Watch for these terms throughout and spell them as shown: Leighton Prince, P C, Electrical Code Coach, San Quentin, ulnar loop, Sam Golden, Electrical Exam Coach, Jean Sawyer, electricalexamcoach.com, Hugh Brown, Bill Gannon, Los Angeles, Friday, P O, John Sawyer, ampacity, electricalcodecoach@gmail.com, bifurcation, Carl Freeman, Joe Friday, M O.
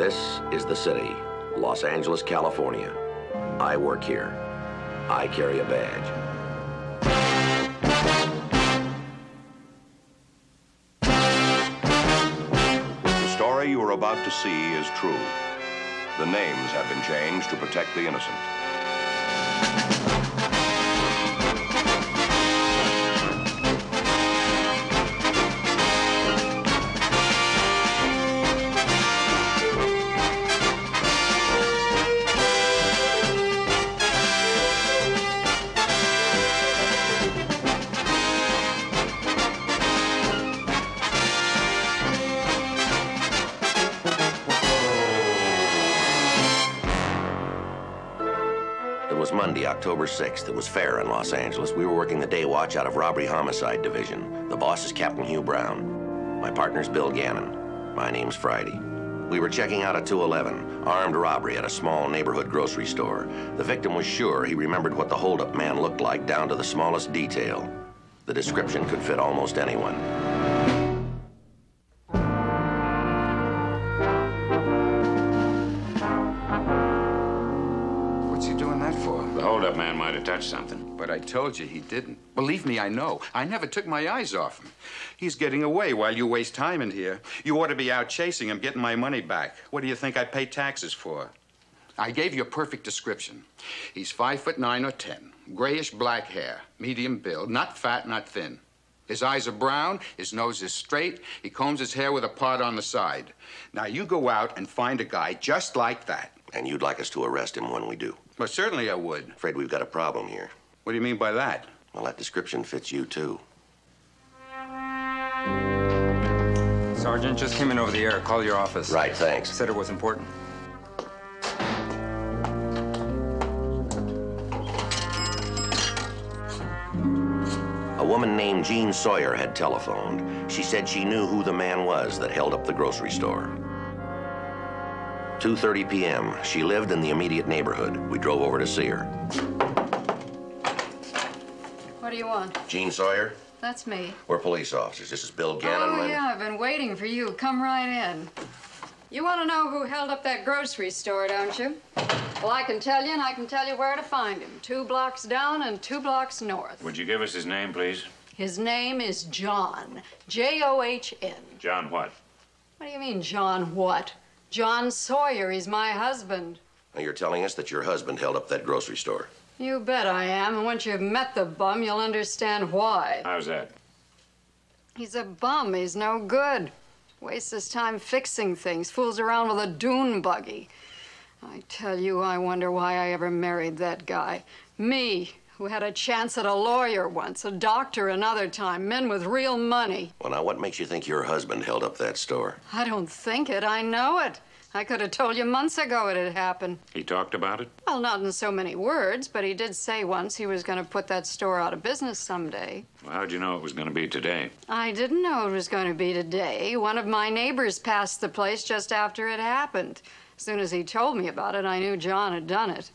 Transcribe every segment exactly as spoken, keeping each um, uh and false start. This is the city, Los Angeles, California. I work here. I carry a badge. The story you are about to see is true. The names have been changed to protect the innocent. October sixth. It was fair in Los Angeles. We were working the day watch out of Robbery Homicide Division. The boss is Captain Hugh Brown. My partner's Bill Gannon. My name's Friday. We were checking out a two eleven, armed robbery at a small neighborhood grocery store. The victim was sure he remembered what the holdup man looked like down to the smallest detail. The description could fit almost anyone. Something. But I told you he didn't. Believe me, I know. I never took my eyes off him. He's getting away while you waste time in here. You ought to be out chasing him, getting my money back. What do you think I pay taxes for? I gave you a perfect description. He's five foot nine or ten, grayish black hair, medium build, not fat, not thin. His eyes are brown, his nose is straight, he combs his hair with a part on the side. Now you go out and find a guy just like that. And you'd like us to arrest him when we do? Well, certainly I would. I'm afraid we've got a problem here. What do you mean by that? Well, that description fits you, too. Sergeant, just came in over the air. Call your office. Right, thanks. Said it was important. A woman named Jean Sawyer had telephoned. She said she knew who the man was that held up the grocery store. two thirty p m She lived in the immediate neighborhood. We drove over to see her. What do you want? Jean Sawyer? That's me. We're police officers. This is Bill Gannon. Oh, yeah, I've been waiting for you. Come right in. You want to know who held up that grocery store, don't you? Well, I can tell you, and I can tell you where to find him. Two blocks down and two blocks north. Would you give us his name, please? His name is John. J O H N. John what? What do you mean, John what? John Sawyer, he's my husband. Now you're telling us that your husband held up that grocery store? You bet I am, and once you've met the bum, you'll understand why. How's that? He's a bum, he's no good. Wastes his time fixing things, fools around with a dune buggy. I tell you, I wonder why I ever married that guy. Me, who had a chance at a lawyer once, a doctor another time, men with real money. Well, now, what makes you think your husband held up that store? I don't think it. I know it. I could have told you months ago it had happened. He talked about it? Well, not in so many words, but he did say once he was going to put that store out of business someday. Well, how'd you know it was going to be today? I didn't know it was going to be today. One of my neighbors passed the place just after it happened. As soon as he told me about it, I knew John had done it.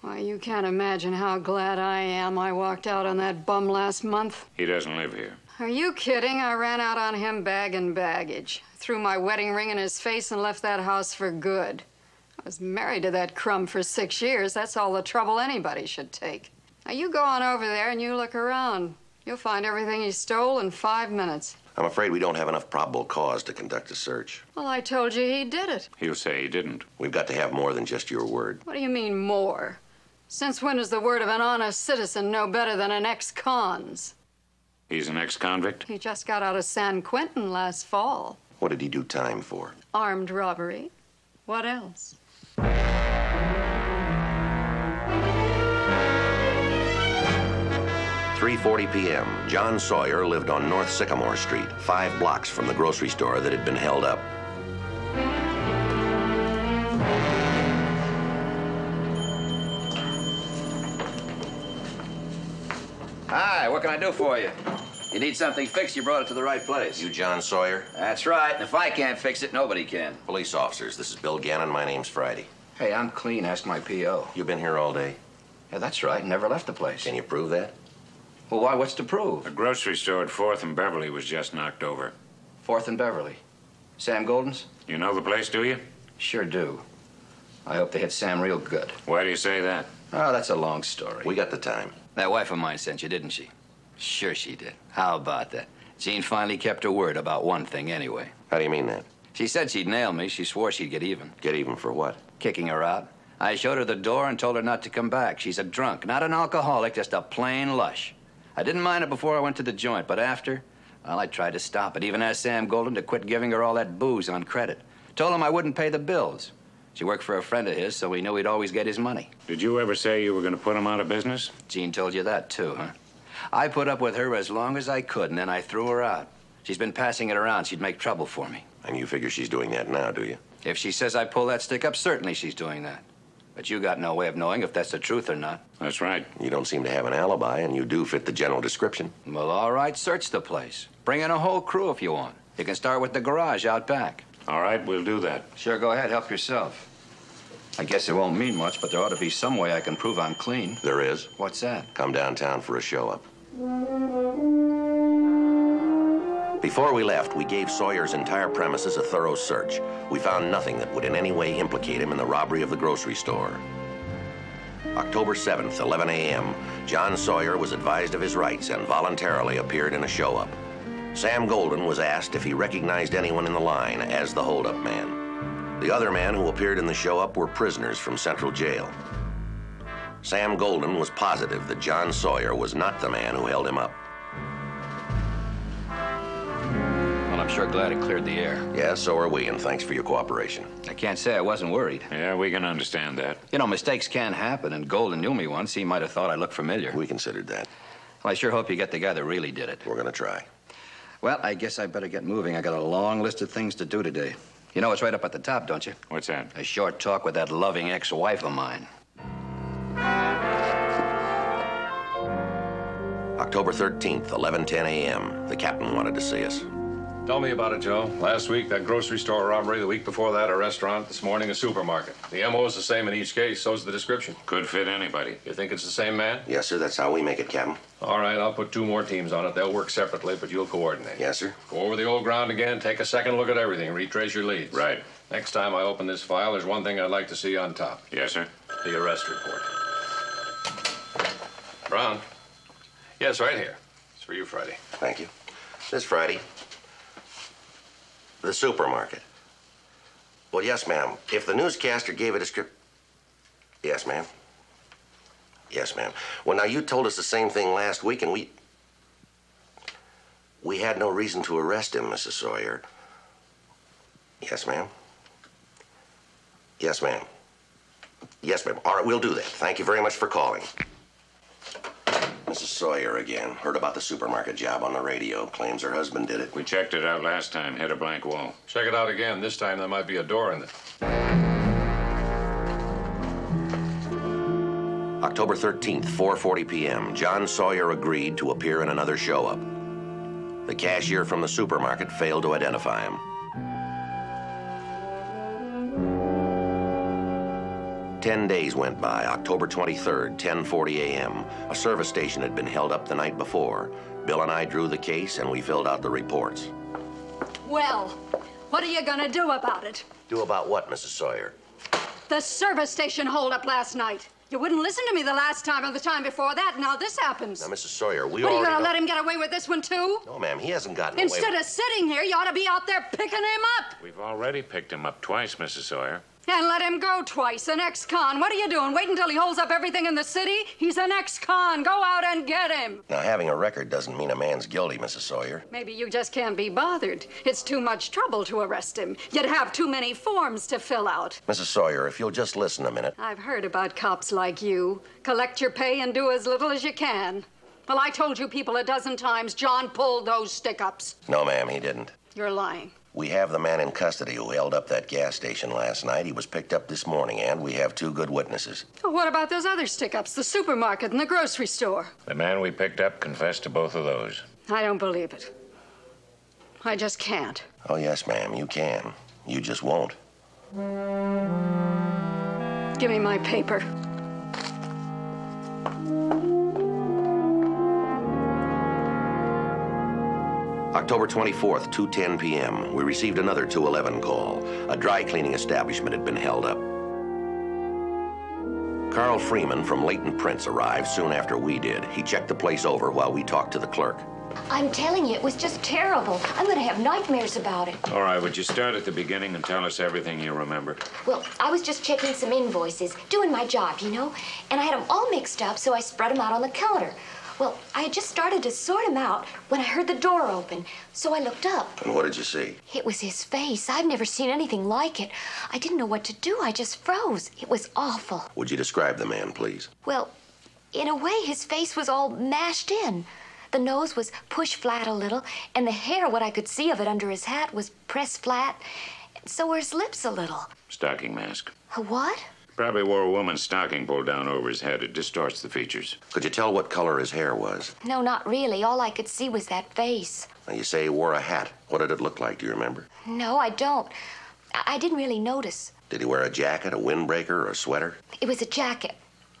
Why, you can't imagine how glad I am I walked out on that bum last month. He doesn't live here. Are you kidding? I ran out on him bag and baggage. Threw my wedding ring in his face and left that house for good. I was married to that crumb for six years. That's all the trouble anybody should take. Now, you go on over there and you look around. You'll find everything he stole in five minutes. I'm afraid we don't have enough probable cause to conduct a search. Well, I told you he did it. He'll say he didn't. We've got to have more than just your word. What do you mean, more? Since when is the word of an honest citizen no better than an ex-con's? He's an ex-convict? He just got out of San Quentin last fall. What did he do time for? Armed robbery. What else? three forty p m John Sawyer lived on North Sycamore Street, five blocks from the grocery store that had been held up. Hi, what can I do for you? You need something fixed, you brought it to the right place. You John Sawyer? That's right, and if I can't fix it, nobody can. Police officers, this is Bill Gannon, my name's Friday. Hey, I'm clean, ask my P O. You've been here all day? Yeah, that's right, never left the place. Can you prove that? Well, why, what's to prove? The grocery store at fourth and Beverly was just knocked over. fourth and Beverly? Sam Golden's? You know the place, do you? Sure do. I hope they hit Sam real good. Why do you say that? Oh, that's a long story. We got the time. That wife of mine sent you, didn't she? Sure she did. How about that? Jean finally kept her word about one thing anyway. How do you mean that? She said she'd nail me. She swore she'd get even. Get even for what? Kicking her out. I showed her the door and told her not to come back. She's a drunk, not an alcoholic, just a plain lush. I didn't mind it before I went to the joint, but after, well, I tried to stop it. Even asked Sam Golden to quit giving her all that booze on credit. Told him I wouldn't pay the bills. She worked for a friend of his, so we knew he'd always get his money. Did you ever say you were going to put him out of business? Jean told you that, too, huh? I put up with her as long as I could, and then I threw her out. She's been passing it around. She'd make trouble for me. And you figure she's doing that now, do you? If she says I pull that stick up, certainly she's doing that. But you got no way of knowing if that's the truth or not. That's right. You don't seem to have an alibi, and you do fit the general description. Well, all right, search the place. Bring in a whole crew if you want. You can start with the garage out back. All right, we'll do that. Sure, go ahead, help yourself. I guess it won't mean much, but there ought to be some way I can prove I'm clean. There is. What's that? Come downtown for a show-up. Before we left, we gave Sawyer's entire premises a thorough search. We found nothing that would in any way implicate him in the robbery of the grocery store. October seventh, eleven a m, John Sawyer was advised of his rights and voluntarily appeared in a show-up. Sam Golden was asked if he recognized anyone in the line as the holdup man. The other men who appeared in the show-up were prisoners from Central Jail. Sam Golden was positive that John Sawyer was not the man who held him up. I'm sure glad it cleared the air. Yeah, so are we, and thanks for your cooperation. I can't say I wasn't worried. Yeah, we can understand that. You know, mistakes can happen, and Golden knew me once. He might have thought I looked familiar. We considered that. Well, I sure hope you get the guy that really did it. We're gonna try. Well, I guess I better get moving. I got a long list of things to do today. You know what's right up at the top, don't you? What's that? A short talk with that loving ex-wife of mine. October thirteenth, eleven ten a m The captain wanted to see us. Tell me about it, Joe. Last week, that grocery store robbery. The week before that, a restaurant. This morning, a supermarket. The M O is the same in each case. So's the description. Could fit anybody. You think it's the same man? Yes, sir. That's how we make it, Captain. All right, I'll put two more teams on it. They'll work separately, but you'll coordinate. Yes, sir. Go over the old ground again. Take a second look at everything. Retrace your leads. Right. Next time I open this file, there's one thing I'd like to see on top. Yes, sir. The arrest report. Brown. Yes, right here. It's for you, Friday. Thank you. This Friday. The supermarket. Well, yes, ma'am. If the newscaster gave a description... Yes, ma'am. Yes, ma'am. Well, now, you told us the same thing last week, and we... We had no reason to arrest him, Missus Sawyer. Yes, ma'am. Yes, ma'am. Yes, ma'am. All right, we'll do that. Thank you very much for calling. Missus Sawyer again. Heard about the supermarket job on the radio. Claims her husband did it. We checked it out last time. Hit a blank wall. Check it out again. This time there might be a door in it. October thirteenth, four forty p m John Sawyer agreed to appear in another show-up. The cashier from the supermarket failed to identify him. Ten days went by. October twenty-third, ten forty a m A service station had been held up the night before. Bill and I drew the case, and we filled out the reports. Well, what are you gonna do about it? Do about what, Missus Sawyer? The service station holdup last night. You wouldn't listen to me the last time or the time before that. Now this happens. Now, Missus Sawyer, we what, already... What, are you gonna don't... let him get away with this one, too? No, ma'am, he hasn't gotten Instead away with... Instead of sitting here, you ought to be out there picking him up. We've already picked him up twice, Missus Sawyer. And let him go twice, an ex-con. What are you doing? Wait until he holds up everything in the city? He's an ex-con. Go out and get him. Now, having a record doesn't mean a man's guilty, Missus Sawyer. Maybe you just can't be bothered. It's too much trouble to arrest him. You'd have too many forms to fill out. Missus Sawyer, if you'll just listen a minute. I've heard about cops like you. Collect your pay and do as little as you can. Well, I told you people a dozen times John pulled those stick-ups. No, ma'am, he didn't. You're lying. We have the man in custody who held up that gas station last night. He was picked up this morning, and we have two good witnesses. Well, what about those other stick-ups, the supermarket and the grocery store? The man we picked up confessed to both of those. I don't believe it. I just can't. Oh, yes, ma'am, you can. You just won't. Give me my paper. October twenty-fourth, two ten p m, we received another two eleven call. A dry cleaning establishment had been held up. Carl Freeman from Leighton Prince arrived soon after we did. He checked the place over while we talked to the clerk. I'm telling you, it was just terrible. I'm going to have nightmares about it. All right, would you start at the beginning and tell us everything you remember? Well, I was just checking some invoices, doing my job, you know, and I had them all mixed up, so I spread them out on the counter. Well, I had just started to sort them out when I heard the door open, so I looked up. And what did you see? It was his face. I've never seen anything like it. I didn't know what to do. I just froze. It was awful. Would you describe the man, please? Well, in a way, his face was all mashed in. The nose was pushed flat a little, and the hair, what I could see of it under his hat, was pressed flat, and so were his lips a little. Stocking mask. A what? Probably wore a woman's stocking pulled down over his head. It distorts the features. Could you tell what color his hair was? No, not really. All I could see was that face. Now, you say he wore a hat. What did it look like? Do you remember? No, I don't. I, I didn't really notice. Did he wear a jacket, a windbreaker, or a sweater? It was a jacket.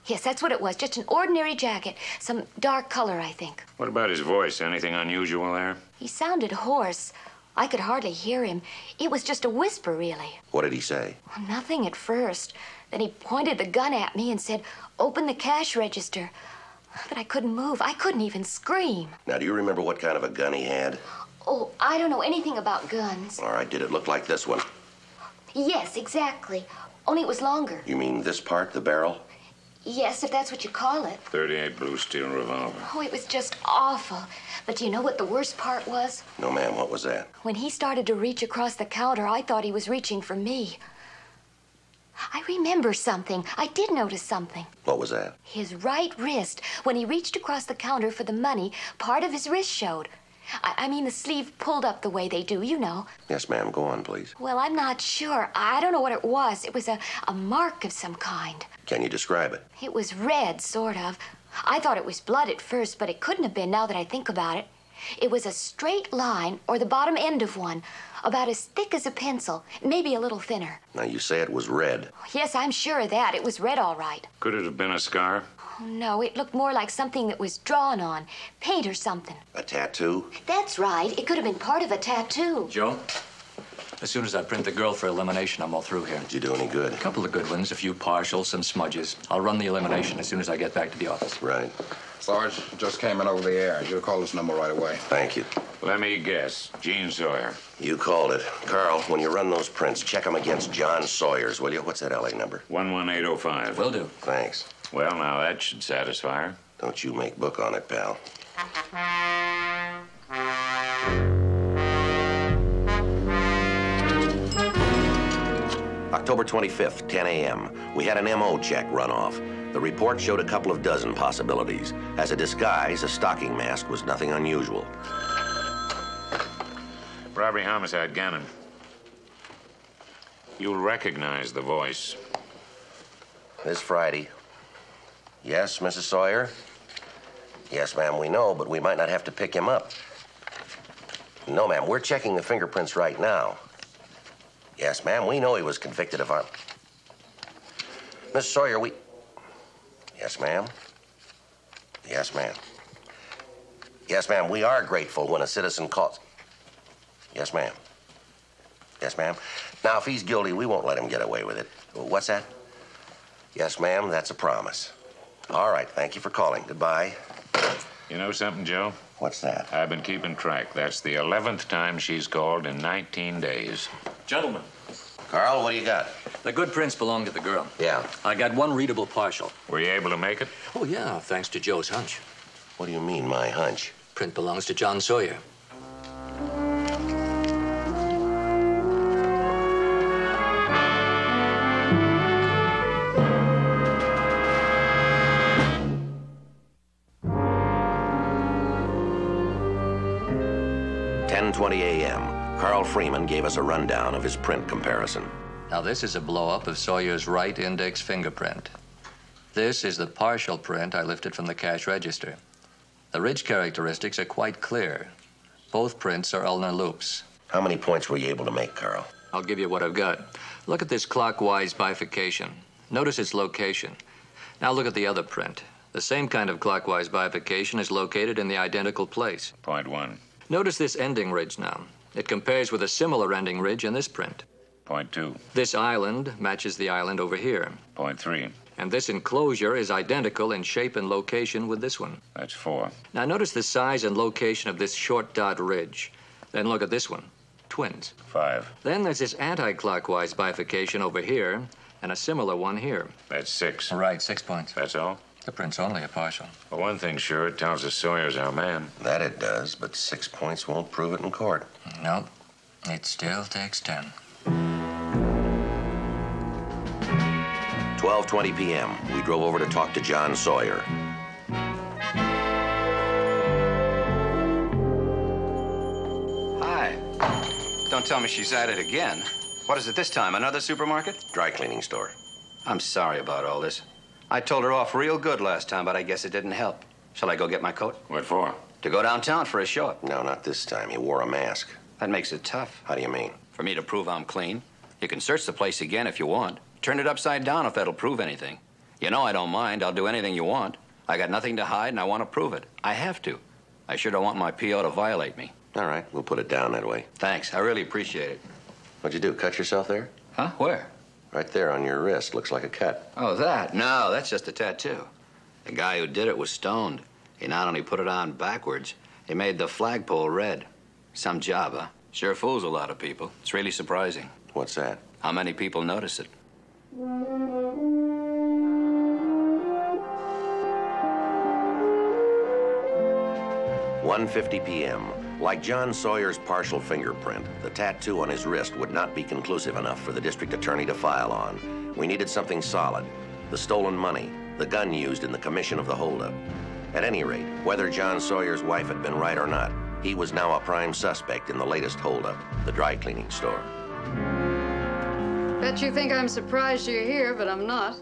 Yes, that's what it was. Just an ordinary jacket. Some dark color, I think. What about his voice? Anything unusual there? He sounded hoarse. I could hardly hear him. It was just a whisper, really. What did he say? Well, nothing at first. Then he pointed the gun at me and said, "Open the cash register." But I couldn't move. I couldn't even scream. Now, do you remember what kind of a gun he had? Oh, I don't know anything about guns. All right, did it look like this one? Yes, exactly. Only it was longer. You mean this part, the barrel? Yes, if that's what you call it. thirty-eight blue steel revolver. Oh, it was just awful. But you know what the worst part was? No, ma'am, what was that? When he started to reach across the counter, I thought he was reaching for me. I remember something. I did notice something. What was that? His right wrist. When he reached across the counter for the money, part of his wrist showed. I, I mean, the sleeve pulled up the way they do, you know. Yes, ma'am. Go on, please. Well, I'm not sure. I don't know what it was. It was a, a mark of some kind. Can you describe it? It was red, sort of. I thought it was blood at first, but it couldn't have been now that I think about it. It was a straight line, or the bottom end of one, about as thick as a pencil, maybe a little thinner. Now, you say it was red. Yes, I'm sure of that. It was red, all right. Could it have been a scar? No, it looked more like something that was drawn on, paint or something. A tattoo? That's right. It could have been part of a tattoo. Joe, as soon as I print the girl for elimination, I'm all through here. Did you do any good? A couple of good ones, a few partials, some smudges. I'll run the elimination as soon as I get back to the office. Right. Sarge, just came in over the air. You'll call this number right away. Thank you. Let me guess. Jean Sawyer. You called it. Carl, when you run those prints, check them against John Sawyer's, will you? What's that L A number? one one eight oh five. Will do. Thanks. Well, now, that should satisfy her. Don't you make book on it, pal. October twenty-fifth, ten a m We had an M O check run off. The report showed a couple of dozen possibilities. As a disguise, a stocking mask was nothing unusual. Robbery, homicide, Gannon. You'll recognize the voice. This Friday. Yes, Missus Sawyer? Yes, ma'am, we know, but we might not have to pick him up. No, ma'am, we're checking the fingerprints right now. Yes, ma'am, we know he was convicted of armed. Missus Sawyer, we... Yes, ma'am. Yes, ma'am. Yes, ma'am, we are grateful when a citizen calls... Yes, ma'am. Yes, ma'am. Now, if he's guilty, we won't let him get away with it. What's that? Yes, ma'am, that's a promise. All right, thank you for calling. Goodbye. You know something, Joe? What's that? I've been keeping track. That's the eleventh time she's called in nineteen days. Gentlemen. Carl, what do you got? The good prints belong to the girl. Yeah. I got one readable partial. Were you able to make it? Oh, yeah, thanks to Joe's hunch. What do you mean, my hunch? Print belongs to John Sawyer. ten twenty a m Carl Freeman gave us a rundown of his print comparison. Now, this is a blow-up of Sawyer's right index fingerprint. This is the partial print I lifted from the cash register. The ridge characteristics are quite clear. Both prints are ulnar loops. How many points were you able to make, Carl? I'll give you what I've got. Look at this clockwise bifurcation. Notice its location. Now look at the other print. The same kind of clockwise bifurcation is located in the identical place. Point one. Notice this ending ridge now. It compares with a similar ending ridge in this print. Point two. This island matches the island over here. Point three. And this enclosure is identical in shape and location with this one. That's four. Now notice the size and location of this short dot ridge. Then look at this one. Twins. Five. Then there's this anti-clockwise bifurcation over here and a similar one here. That's six. Right, six points. That's all? The print's only a partial. Well, one thing's sure, it tells us Sawyer's our man. That it does, but six points won't prove it in court. Nope. It still takes ten. twelve twenty p m We drove over to talk to John Sawyer. Hi. Don't tell me she's at it again. What is it this time, another supermarket? Dry cleaning store. I'm sorry about all this. I told her off real good last time, but I guess it didn't help. Shall I go get my coat? What for? To go downtown for a show-up. No, not this time. He wore a mask. That makes it tough. How do you mean? For me to prove I'm clean. You can search the place again if you want. Turn it upside down if that'll prove anything. You know I don't mind. I'll do anything you want. I got nothing to hide, and I want to prove it. I have to. I sure don't want my P O to violate me. All right. We'll put it down that way. Thanks. I really appreciate it. What'd you do? Cut yourself there? Huh? Where? Right there on your wrist. Looks like a cut. Oh, that? No, that's just a tattoo. The guy who did it was stoned. He not only put it on backwards, he made the flagpole red. Some job, huh? Sure fools a lot of people. It's really surprising. What's that? How many people notice it? one fifty p m Like John Sawyer's partial fingerprint, the tattoo on his wrist would not be conclusive enough for the district attorney to file on. We needed something solid. The stolen money, the gun used in the commission of the holdup. At any rate, whether John Sawyer's wife had been right or not, he was now a prime suspect in the latest holdup, the dry cleaning store. Bet you think I'm surprised you're here, but I'm not.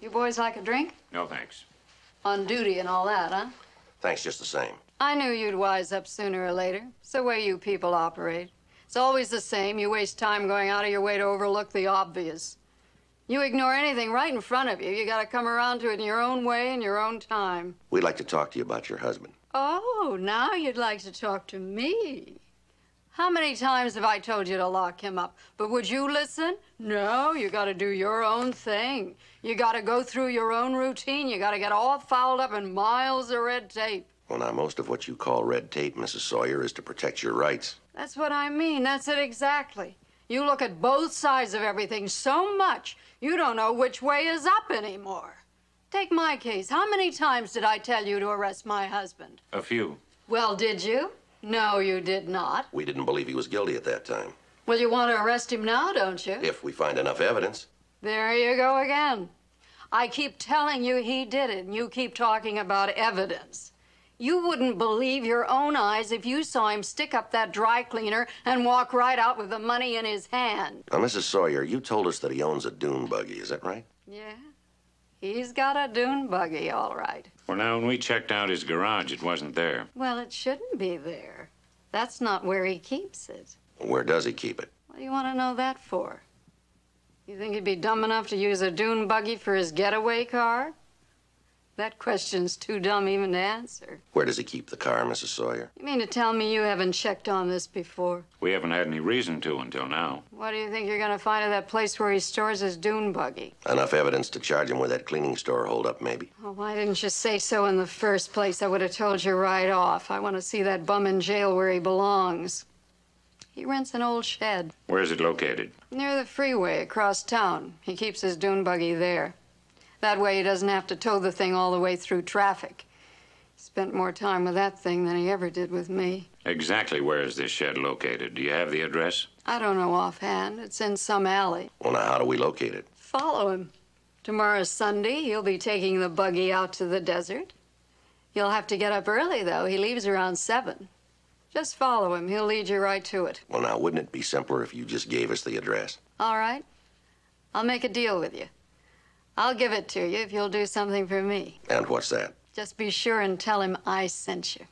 You boys like a drink? No, thanks. On duty and all that, huh? Thanks just the same. I knew you'd wise up sooner or later. It's the way you people operate. It's always the same. You waste time going out of your way to overlook the obvious. You ignore anything right in front of you. You gotta come around to it in your own way, in your own time. We'd like to talk to you about your husband. Oh, now you'd like to talk to me. How many times have I told you to lock him up? But would you listen? No, you gotta do your own thing. You gotta go through your own routine. You gotta get all fouled up in miles of red tape. Well, now, most of what you call red tape, Missus Sawyer, is to protect your rights. That's what I mean. That's it exactly. You look at both sides of everything so much, you don't know which way is up anymore. Take my case. How many times did I tell you to arrest my husband? A few. Well, did you? No, you did not. We didn't believe he was guilty at that time. Well, you want to arrest him now, don't you? If we find enough evidence. There you go again. I keep telling you he did it, and you keep talking about evidence. You wouldn't believe your own eyes if you saw him stick up that dry cleaner and walk right out with the money in his hand. Now, Missus Sawyer, you told us that he owns a dune buggy, is that right? Yeah. He's got a dune buggy, all right. Well, now, when we checked out his garage, it wasn't there. Well, it shouldn't be there. That's not where he keeps it. Where does he keep it? What do you want to know that for? You think he'd be dumb enough to use a dune buggy for his getaway car? That question's too dumb even to answer. Where does he keep the car, Missus Sawyer? You mean to tell me you haven't checked on this before? We haven't had any reason to until now. What do you think you're going to find at that place where he stores his dune buggy? Enough evidence to charge him with that cleaning store holdup, maybe. Oh, why didn't you say so in the first place? I would have told you right off. I want to see that bum in jail where he belongs. He rents an old shed. Where is it located? Near the freeway, across town. He keeps his dune buggy there. That way he doesn't have to tow the thing all the way through traffic. He spent more time with that thing than he ever did with me. Exactly where is this shed located? Do you have the address? I don't know offhand. It's in some alley. Well, now, how do we locate it? Follow him. Tomorrow's Sunday. He'll be taking the buggy out to the desert. You'll have to get up early, though. He leaves around seven. Just follow him. He'll lead you right to it. Well, now, wouldn't it be simpler if you just gave us the address? All right. I'll make a deal with you. I'll give it to you if you'll do something for me. And what's that? Just be sure and tell him I sent you.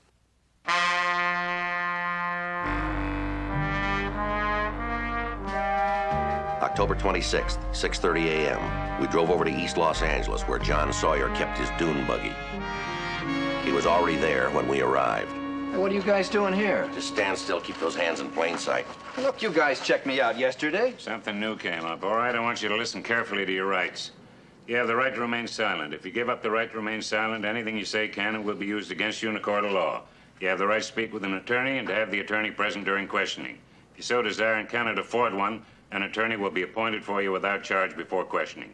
October twenty-sixth, six thirty a m We drove over to East Los Angeles where John Sawyer kept his dune buggy. He was already there when we arrived. Hey, what are you guys doing here? Just stand still. Keep those hands in plain sight. Look, you guys checked me out yesterday. Something new came up, all right? I want you to listen carefully to your rights. You have the right to remain silent. If you give up the right to remain silent, anything you say can and will be used against you in a court of law. You have the right to speak with an attorney and to have the attorney present during questioning. If you so desire and cannot afford one, an attorney will be appointed for you without charge before questioning.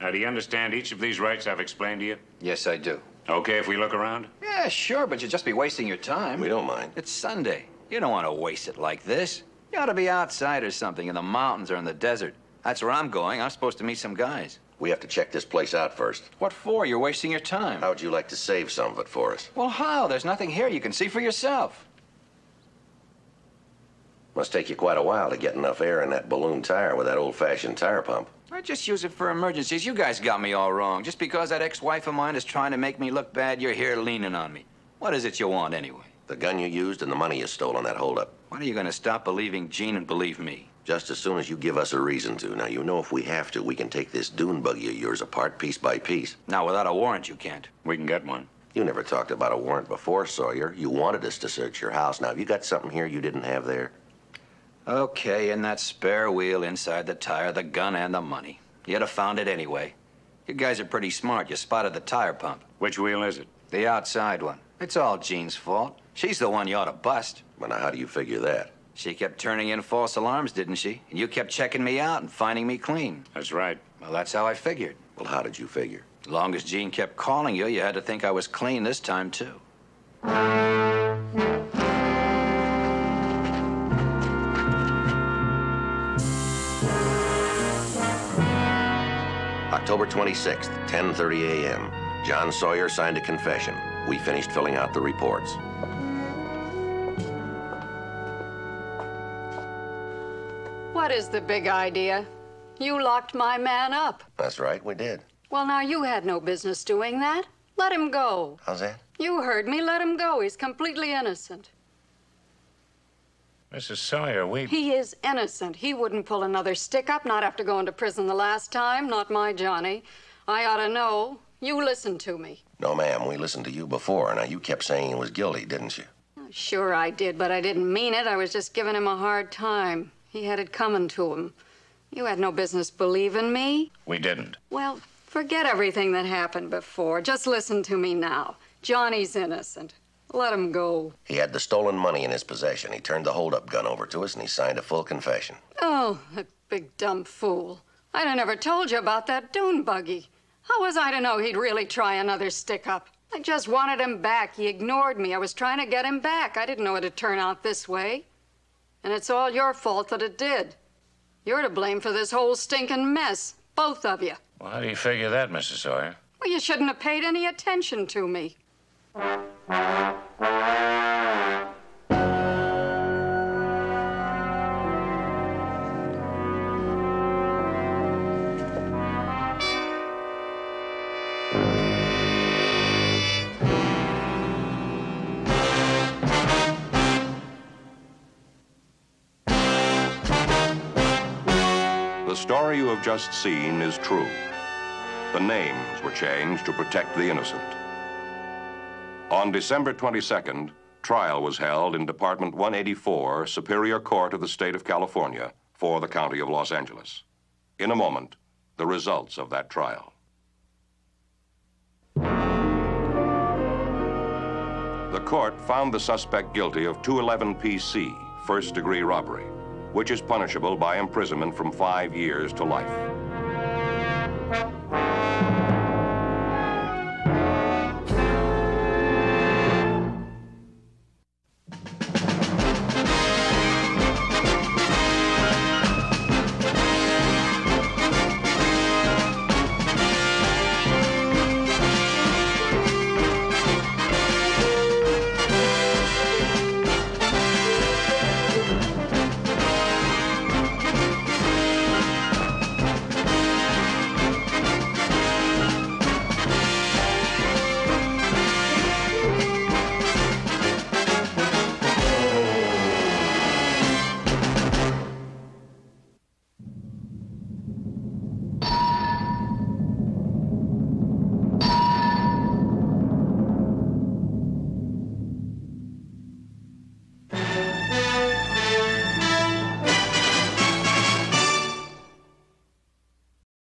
Now, do you understand each of these rights I've explained to you? Yes, I do. Okay, if we look around? Yeah, sure, but you'd just be wasting your time. We don't mind. It's Sunday. You don't want to waste it like this. You ought to be outside or something, in the mountains or in the desert. That's where I'm going. I'm supposed to meet some guys. We have to check this place out first. What for? You're wasting your time. How would you like to save some of it for us? Well, how? There's nothing here you can see for yourself. Must take you quite a while to get enough air in that balloon tire with that old-fashioned tire pump. I just use it for emergencies. You guys got me all wrong. Just because that ex-wife of mine is trying to make me look bad, you're here leaning on me. What is it you want, anyway? The gun you used and the money you stole on that holdup. When are you going to stop believing Jean and believe me? Just as soon as you give us a reason to. Now, you know if we have to, we can take this dune buggy of yours apart piece by piece. Now, without a warrant, you can't. We can get one. You never talked about a warrant before, Sawyer. You wanted us to search your house. Now, have you got something here you didn't have there? Okay, in that spare wheel inside the tire, the gun and the money. You'd have found it anyway. You guys are pretty smart. You spotted the tire pump. Which wheel is it? The outside one. It's all Jean's fault. She's the one you ought to bust. Well, now, how do you figure that? She kept turning in false alarms, didn't she? And you kept checking me out and finding me clean. That's right. Well, that's how I figured. Well, how did you figure? As long as Jean kept calling you, you had to think I was clean this time, too. October twenty-sixth, ten thirty a m John Sawyer signed a confession. We finished filling out the reports. What is the big idea? You locked my man up. That's right, we did. Well, now, you had no business doing that. Let him go. How's that? You heard me. Let him go. He's completely innocent. Missus Sawyer, we... He is innocent. He wouldn't pull another stick-up, not after going to prison the last time. Not my Johnny. I ought to know. You listened to me. No, ma'am, we listened to you before. Now, you kept saying he was guilty, didn't you? Sure I did, but I didn't mean it. I was just giving him a hard time. He had it coming to him. You had no business believing me. We didn't. Well, forget everything that happened before. Just listen to me now. Johnny's innocent. Let him go. He had the stolen money in his possession. He turned the holdup gun over to us, and he signed a full confession. Oh, that big dumb fool. I'd have never told you about that dune buggy. How was I to know he'd really try another stick-up? I just wanted him back. He ignored me. I was trying to get him back. I didn't know it'd turn out this way. And it's all your fault that it did. You're to blame for this whole stinking mess, both of you. Well, how do you figure that, Missus Sawyer? Well, you shouldn't have paid any attention to me. The story you have just seen is true. The names were changed to protect the innocent. On December twenty-second, trial was held in Department one eighty-four, Superior Court of the State of California, for the County of Los Angeles. In a moment, the results of that trial. The court found the suspect guilty of two eleven P C, first-degree robbery, which is punishable by imprisonment from five years to life.